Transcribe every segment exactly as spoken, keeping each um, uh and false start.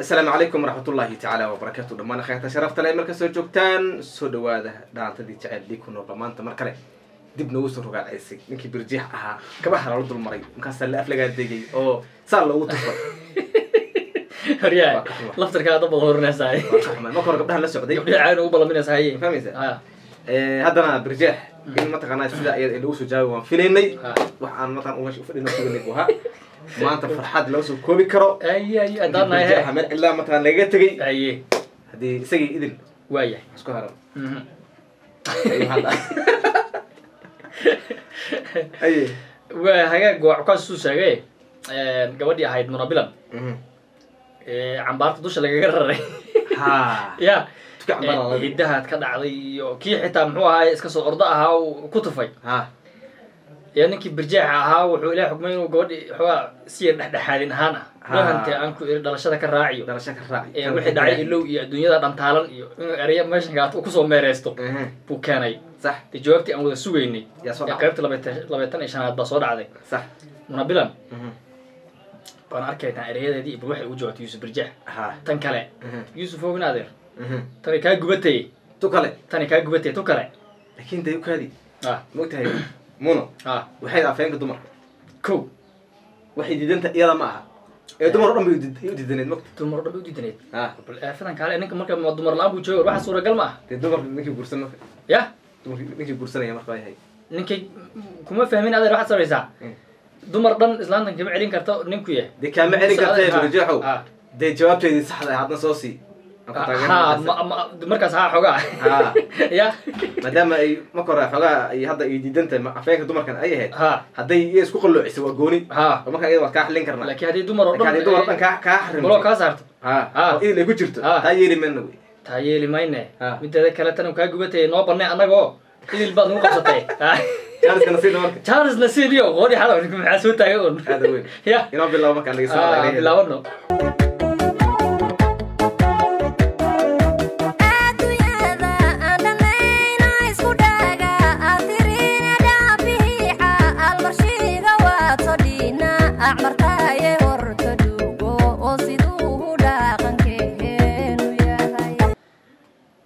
السلام عليكم ورحمة الله تعالى وبركاته. دمان خيرت شرفت لي مركز سوجوكتان سو دواده دانت دي جعل ليكن ضمانت مركله dib noogu soo rogaal aysi ninkii birjix aha kaba xaraalo dul maray markaas la aflaga deegay oo saal loogu tufay hariya laftarka dad boqornaasaay ma kor gabdhaha la socday gabdhaha ugu balaminaasaay fahmaysaa ee haddana birjix in ma taqaanaa sida ay loo soo jaaway waan filaynay wax aan ma tan uga fadhino suugnay waxa maanta farxad loo soo koobi karo ay ay adana ay xamar ilaa ma tan laga tagay ay hadii isagii idil waayay isku haran أيه. وهاي جوعكان سوسة جاي. جوادي هاي منابلم. عم بارت دوش اللي جرر. ها. يا. يدها تكذا علي كي حتى محوها إسكاس أرضها وكتفي. ها. يعني كي برجعها وحولها حكمين وجوادي حوا سير نحن حالين هنا. ها. أنت أنكو درشتك الراعي. درشتك الراعي. إيه واحد عاي اللو الدنيا ده نتعلم قريب ماشي قاعد وكسر ميرستو. بوكاني. صح تجاوبتي أمور السويني يا صدق قربت لبيت لبيتنا إيش أنا بصور عليه صح منابلم أنا أركيت على الرياضة دي بروح وجوت يوسف برجع تنكله يوسف هو نادر تاني كاي جبتي تكله تاني كاي جبتي تكله لكن ده يكادي آه مقتهي منو آه واحد عارفين قدومه كو واحد يدنت يلا معها يدمر ربنا بيودد يوددني مقت تدمر ربنا بيوددني آه بالآخر كله إنك مركب ما تدمر لعب وجوه واحد صورة قلمه تدمر إنك بورسنا يا نكي بورسنا يا مرحبا هاي نكي كم فهمين هذا راح تصير زع دمر ضمن إسلام نكمل عرين كرتو نكويه دي كمل عرين كرتو برجعوا دي جوابته دي صح عادنا صوصي ها ما ما دمرك صح حقا ها يا مدام ما كره حقا هذا يديد أنت ما فيك دمر كان أي هاد ها هذا يسكو كله يسوي جوني ها وما كان يدور كحلين كرنا لكن هذه دمر ضمن هذه دمر ضمن كح كحرم بلو كازرت ها ها إيه اللي كجرت تايري منه تايري ماينه متى ذاك لاتنا وكاجوبته نوبرنا أنا جو إلى البعض مو قصتي. شارلز نسيل مارك. شارلز نسيل يو غوري حلو إنكم عسول تايون. هذا وين. يا. ينام بالله ما كان لقي سؤال. بالله ونو.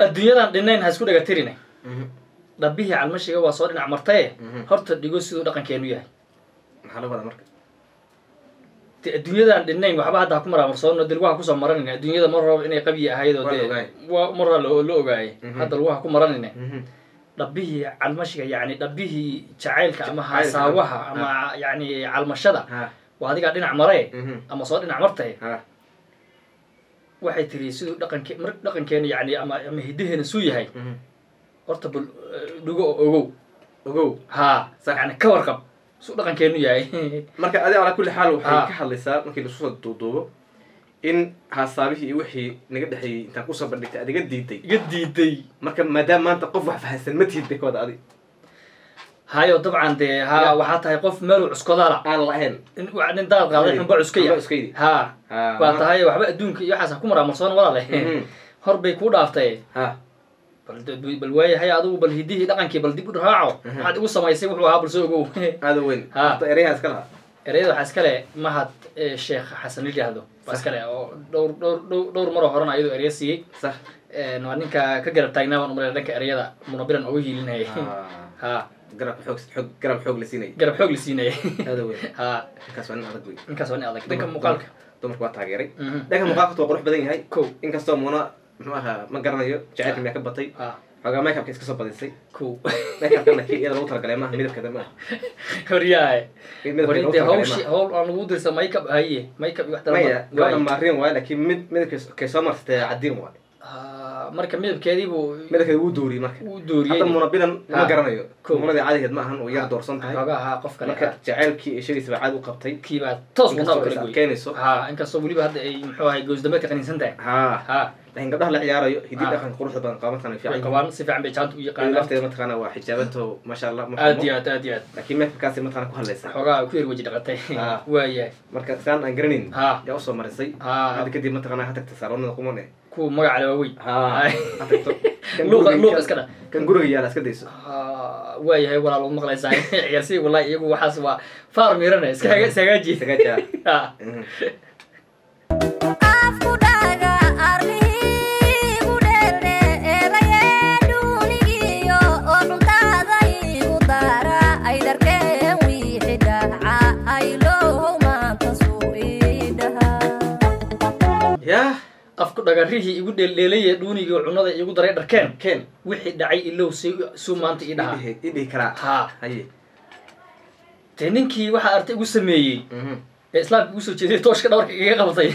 الدنيا ده دينين هسكون دكتورينه. ربيه على المشي هو صار إن عمرته هرت ديجوس يدور كان كانوا ياه. حلو هذا مركب. الدنيا ده النين وحبها هكمل مرة مرصون ندلوها كوسا مرننا الدنيا ده مرة إني قبي هاي ده ومرة لو لو جاي هذا لوها كوم مرننا. ربيه على المشي يعني ربيه تعال كأمها سواها أما يعني على المشدة وهذه قاعدين عمرته أما صار إن عمرته. واحد تريس يدور كان مرت كان كان يعني أما مهديه نسوي هاي. أرتب لوجو لوجو لوجو ها صح يعني كورقب سوق لقن كانوا جاي مركب هذا على كل حال وحي كحل صار ممكن لصوص الدودو إن هالصابيه يوحي نقد حي أنت قصة بدك تأدي جديدي جديدي مركب ما دام ما أنت قف وح في هالسلمتي بدك هذا أدي هاي طبعا ده ها وحتى يقف ملو عسكرة الله يهن وعندنا دار غالي نبيع عسكية عسكية ها وعطاها وحبة دونك يحس حكومة مصان ولا له هرب يكون عفتة ها بال بالواي هي عضو بالهديه ده كان كبل ديبو رعاو هاد قصة ما يسيبوا حلوها بالسوقو هذا وين ها إريها حسكلا إريها حسكلا ما هاد الشيخ حسن اللي هذا حسكلا أو دور دور دور مرة هرنا يدو إريها سي صح نوانين ك كجرب تاينا ونمر لك إريها ده منابيرن أويه لنا هي ها جرب حق حق جرب حق لسيني جرب حق لسيني هذا وين ها كسواني هذا وين كسواني هذا ده كم مقالك ده مركوات تاجري ده كم مقالك توقف بدين هاي كو إن كسر منا ما ما قرنايو جعلت ميكاب بطيء حاجة ميكاب كيس كسب بديسي كو ميكاب كنا كي يلا وطر كلامه ميدر كده ما هرياء ورينتي هوش هول أنا ودرس ميكاب هاي ميكاب يحترم مايا قبل ما رين ولا لكن ميد ميدر كيس كسامر تتعدين ولا آه مركب ميدر كذي بو ميدر كذي ودوري مركب ودوري حتى منابينا ما قرنايو كو منابي عادي هد معهن ويا دورسون هاي حاجة ها قف كلامه مركب جعل كي شيء يسبع عاد وقبطي كي بعد تصب نار كلامي كان يسوق ها إنك صوب لي بهذا يمحوها يجوز دمك قني سنتين ها ها لكن قبلها العيارة هديت أخن قروحة بنقامتها في عين قوام صفة عم بيجانت ويقال لفتة متقنة واحد جابته ما شاء الله أديات أديات لكن ما في كاسة متقنة كهلا يصير حقا كثير وجد غطيه وياه مركز عن أنجرينين يوصل مرسي هذا كذي متقنة حتى اتصارون القمونة كو ما على ووي ها لوق لوق أسكنا كان قروه يا لاس كده يسوع وياه ولا الله مغلى سعي يسوع والله يجوا حاسوا فارميرنا سكاجي سكاجي ها يا أفكر دقاريه يقول دللي دوني يقول عنا يقول دري دركن كن واحد دعي إللو سو سو مانتي إدها إدي كرا ها هاي تنين كي واحد أرتي يقول سمي إسلام يقول سو كذي توش كنا ورك إيه قبضي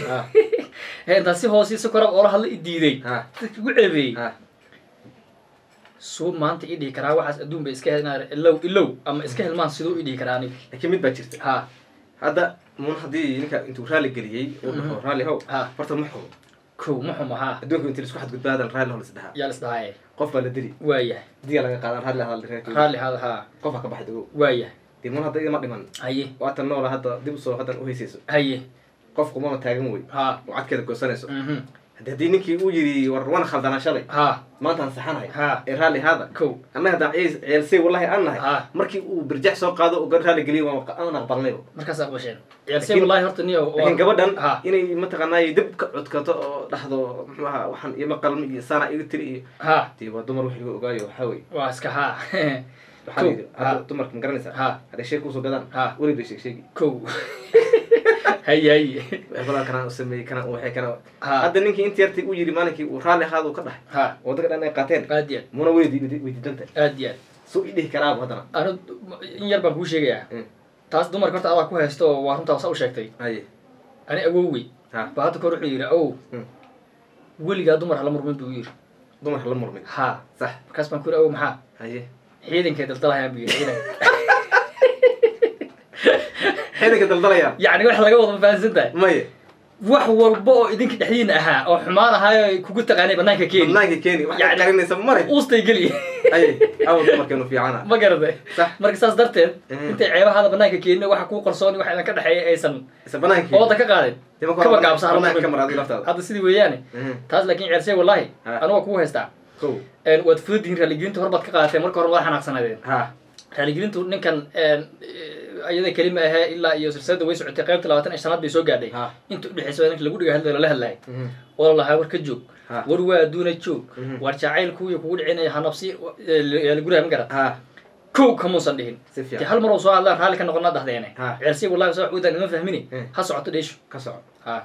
هاي تاسي هوسي سكراب أورها اللي إدي ذي تقول أبي سو مانتي إدي كرا واحد أدوم بإسكال نار إللو إللو أما إسكال مان سدو إدي كراني لكن ميت بتشتري ها هذا من حدي إنك أنتوا رالي قليل ونحو رالي هو برضو محو كو محو معه دوك أنت لسه واحد قد بعد الرالي هو لسه ده يا لسه ده قف على الدري وياه دي على قارن هذا هذا رالي هذا ها قف على بحد هو وياه دي من هذا ما دمن هيه وقت النور هذا دي بصور هذا هو يسيسه هيه قف قمنا تاجموي ها وعد كده كوسان يسوي هذا دي إنك يجري وروان خلنا شلي ها ما تنصحنا ها الرالي هذا كو أما هذا عيز يلسي والله أنا ها مركي وبرجع سوق هذا وقرر هذا قليل وأنا أنا قبلناه مركز أبو شين يلسي والله هرتني لكن قبل ده إني متقنع يدب كعتكتو لحظة ما وحن يمقل صار يقتري ها تبغى دمر وحلو وقاي وحوي واسك ها حبيبي هذا دمر من قرنسة ها هذا شيء كوسو قدام ها ولي بيشيك شيء كو هي هي أفراد كنا نسمي كنا وحي كنا هذا إنك أنت يرتي وجري مالك ورالي هذا وكذا ها وذاك أنا قاتل قادير منا ويدي ويدي دنتي قادير سو إيده كراب هذا أنا يربى بوشي جاي تاس دمر كرت أبغى كوه استو وهم تاس أو شكتي أيه أنا أقوي بعد كروح يرى أو قولي قا دمر على مرمين بوير دمر على مرمين ها صح كاسبان كور أو محا أيه حيدن كده طلع يا بير حيدن حيدن كده طلع يا يعني واحد لقى وضم فازده ماي واحد وربو إذن كده حين أها أو حمارة هاي كوجت غني بناك كيني بناك كيني يعني كان يسمونه أوصي قلي أيه أول ما كانوا في عنا ما قرده صح مركز أصدرتين أنت عيب هذا بناك كيني واحد كوق رصاني واحد كده حي أيسن سبناك والله كقاعد كم قام صار كاميرا دي لفتة هذا سيدي وياني تاز لكن عرسي والله أنا وأكوه هستا كو إن وتفيدين رالجينتو هربت كقاعد مركز والله حنا سنادين ها رالجينتو إن كان أيضا كلمة ها إلا يوسف ويس اعتقاب تلاوتين عشانات بيسوق عادي أنتوا بحسابك اللي قولوا هذا لا هلا والله هاور كجوك وروا دون تشوك ورجعين كوي يقول عيني هنفسي اللي قولها من قرأ كوك كم صدقين هل مرة وصل الله هالك أنا قلنا ده هذيني عرسي والله صح وده أنا فهمني هسا عطوا ليش كسر ها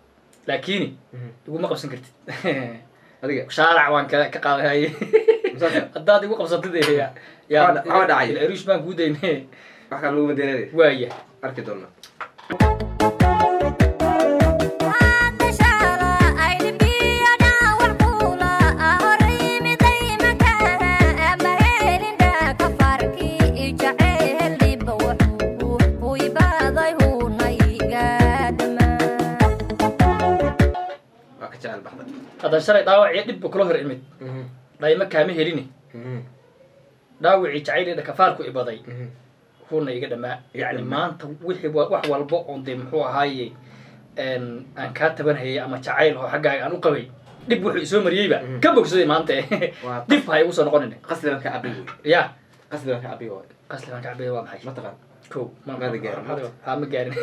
لكني يقول ما قبصن كرت هذا شارع وان كذا كقال هاي الضاد يقول قبصت ذي هي يا عود عيل العريش ما جودين هي بحكي لهم مدينة ذي وياه أركضنا هذا الشرعي داوع يدب كله رئمت دايما كامي هيريني داوع يتعيل إذا كفاركو إبادي هون يقدر ما يعني ما أنت وحب وحول البعض هو هاي أن أن كاتبنا هي أما تعيل هو حاجة أنا قوي دب وحي سو مريبة كم بكسر ما أنت دب هاي وصل قرني قصدي لك عبيو يا قصدي لك عبيو قصدي لك عبيو واضح ما تقال كو ما هذا جار هذا هم جارين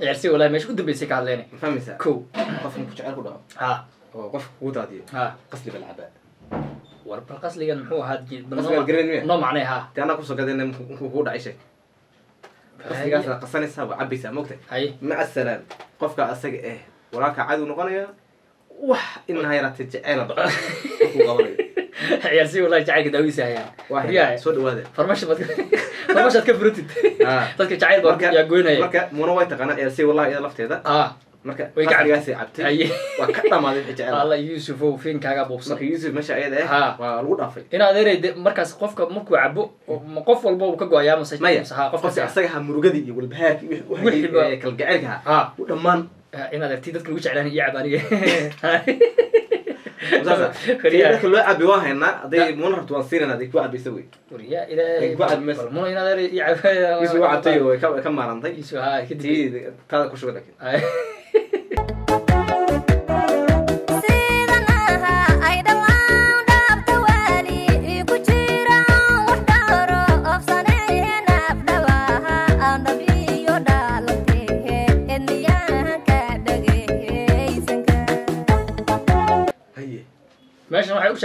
يعرسي ولا مش قد بيسك علينا فهمت كو قفل مكتشعر كده ها وقف وضادي ها قصلي بالعباء ورب القصلي كان محو هاد قصلي الجرين نوع معناها تانا كوسو قد إنه هو عايشة قصلي قصلي قصني سوا عبي ساموكتي هاي مع السلام قفك أسق إيه وراك عدو نقانية وح إن هاي رتجع أنا ضع يا سيدي والله جاي كده ويسها يعني واحد سود وهذا فرمش بس فرمش تكبرتي تذكر جاي برك يا جويني برك منو يتقنا يا سيدي والله إذا لفت هذا آه مركب ويقعد ياسي عبتي أيه وكذا ما ذي حجة الله يوسف هو فين كعب بوصل مركب يوسف مش عيد إيه ها والوضع في هنا ذي مركز قفك مكوي عبو مقف والبو كجوا يا مساج مسها قفك سعسها مروجدي يقول بهاك وحيد كالجعلها ها ودمان إنا درتي تذكر وش علاني يا عبارية مزاز خلينا كل واحد بيواهنا ذي مو نرد وانصيرنا ذيك واحد بيسوي وريا إذا واحد مثل مو إنا دري يعب يسوي واحد تيو كم كم مرة نطي يسوي هاي كذي هذا كل شغلك ماشي أنا حيوش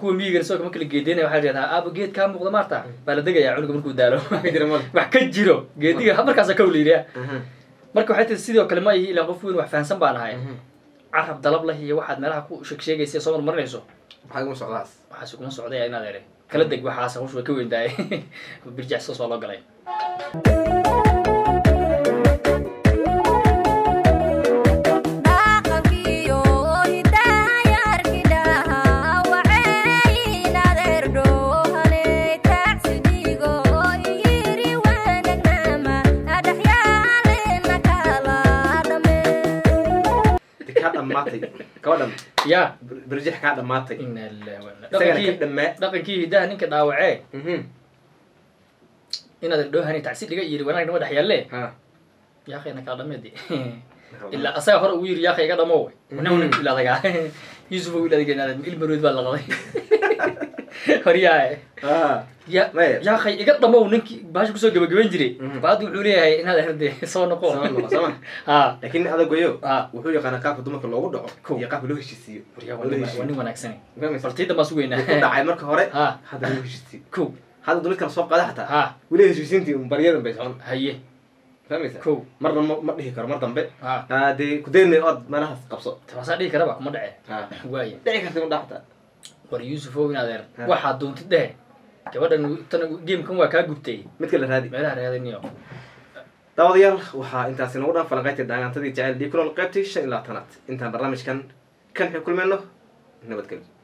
كون ميجر سوق ممكن الجديدين وحاجات هذا أبو جد كان مقدم مرتا بالدقة يا عونكم مركو دارو محكد جرو جديد خبر كذا كولي ريا مركو حتى السيد وكلمة هي لما فون وحفان سبعة نهاية عرب طلب له هي واحد مالها كو شك شيء جيسي صور مرة يسوع حاجة مسعودات حاسوك مسعودية أنا غيره كل دق وحاسه وش وكوين داي برجع صوص والله قليل كلام يا برجع كذا ماتي إن ال دقيقة دم دقيقة ده هنيك داوعي إن هذا ده هني تعسيد لقى يجي وانا كده حيال ليه يا أخي أنا كذا مادي إلا أصلا هو وير يا أخي كذا موه ونحن كلا ذكاء يوسف ولا ذكاء نادم البرود بالله خريعة يا يا أخي إيجاد موه نك باش كسر جب جبنجري بعد وحوري إن هذا هرده صار نقول صار ها لكن هذا قوي وحوري كان كاف دوما كل عود كوب يا كاف لوه شيء وريا وني وانا كسني فرتيد ما سوينا كده عمر كهرة هذا لوه شيء كوب هذا دول كان صوب قاعد حتى ها وليه شو سنتي مباريات بيجون هيه فهمت كوب مرة مرة هيك مرة تنبئ هذه كديني أرض ما نهض قبصة تفاصيل كده بقى مدعي وايد دعي كده مدعي حتى وري يوسف هو نادر واحد دون تده كبار إنه تنا جيم كم وكاع جبتي مثل هذه ما له هذا النيو تواضيع وحا أنت سنورا فلقيت الدعاء أنت تجعل دي كل القبتي شيء لا تنات أنت برنامج كان كان حكول منه نبتكلم